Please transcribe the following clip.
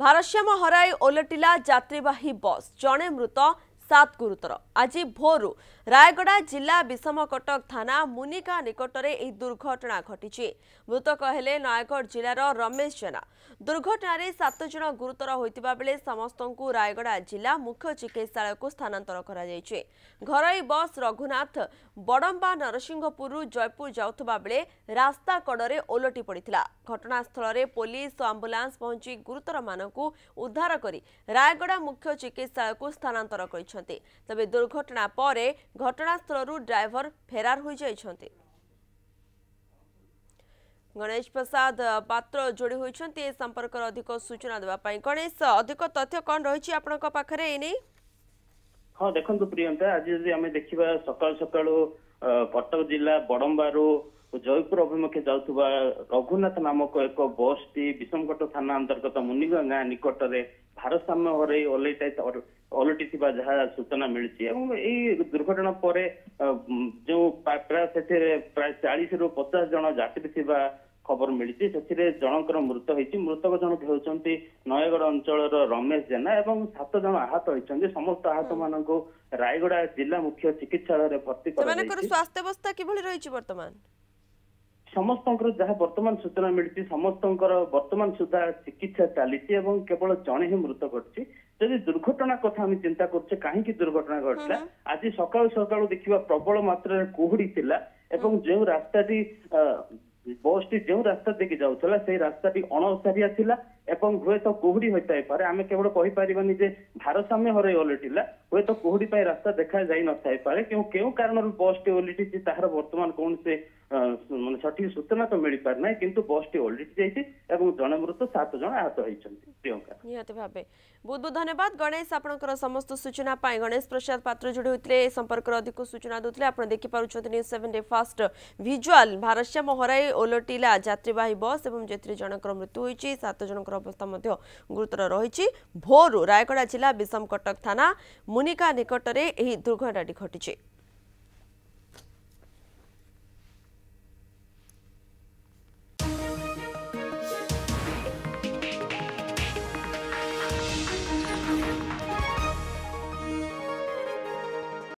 भारसाम्य हराई ओलटिला जात्रीवाही बस जणे मृत सात गुरुतर। आज भोरु रायगड़ा जिला विषमकटक थाना मुनिका निकटरे यह दुर्घटना घटी। मृतक हेले नयगढ़ जिलार रमेश जेना। दुर्घटन सात जन गुरुतर होता बेले समस्त रायगड़ा जिला मुख्य चिकित्सालय को स्थानांतर कर। घरोई बस रघुनाथ बड़म्बा नरसिंहपुर जयपुर जाऊा बेले रास्ता कड़े ओलटी पड़ा। घटनास्थल पुलिस और आंबुलांस पहुंची गुरुतर मान उद्धार कर रायगड़ा मुख्य चिकित्सालय को स्थानांतर कर। तबे दुर्घटना परे घटनास्थलरू ड्राइवर फेरार हो जाइछन्ते। गणेश प्रसाद पात्र जोड़ी होइछन्ते ए संपर्क अधिक सूचना देबा पई। गणेश, अधिक तथ्य कोन रहिछि आपनक पाखरे एने? हां देखंतु प्रियंका, आज जे हमें देखिबा सकाल सकाल कटक जिला बड़म्बारू जयपुर अभिमुखे जाउथुबा रघुनाथ नामक एक बस टी विषमकट थाना अंतर्गत मुनिगा गां निकटरे भारसाम्य हराई ओलटी थी जहाँ सूचना मिली। दुर्घटना पर जो प्राय 40 ରୁ 50 जन यात्री थी खबर मिली। से जनकर मृत होती। मृतक जनक होती नयगढ़ अंचल रमेश जेना और 7 जन आहत होती। समस्त आहत मान रायगड़ा जिला मुख्य चिकित्सालय भर्ती। स्वास्थ्य अवस्था किभली रही वर्तमान? समस्त जहाँ वर्तमान सूचना मिली समस्त वर्तमान सुधा चिकित्सा चलती। केवल जड़े ही मृत घटी। जब दुर्घटना कथा आम चिंता कर कहीं दुर्घटना घटला। आज सका सका देखा प्रबल मात्रा कुहड़ी था। जो रास्ता बस टी जो रास्ता देखिए जाऊला से रास्ता टी अणसारिया था और हुए तो कुहड़ी होता है पारे। आम केवल कही पारबानी जे भारसाम्य हराई ओलटिला। हुए तो कुहड़ी पर रास्ता देखा जाई न थाई पारे। क्यों कारण बस टी ओलटिची तार वर्तमान कौन से मान सठिक सूचना तो मिल पार ना। किंतु बस टी ओलटिची जाइए और जड़े मृत 7 जन आहत होती। प्रियंका, निहत भाव बहुत बहुत धन्यवाद गणेश आपंकर समस्त सूचना। गणेश प्रसाद पात्र जोड़ी होते संपर्क अधिक सूचना दूसरे। आप देखिपुंत न्यूज 7 फास्ट भिजुआल भारसाम्य हराई ओलटिला जात्रीवाही बस और जे जनकर मृत्यु होती। 7 जन अवस्था गुरुतर रही। भोरु रायगड़ा जिला विषमकटक थाना मुनिका निकटरे यह दुर्घटना घटी।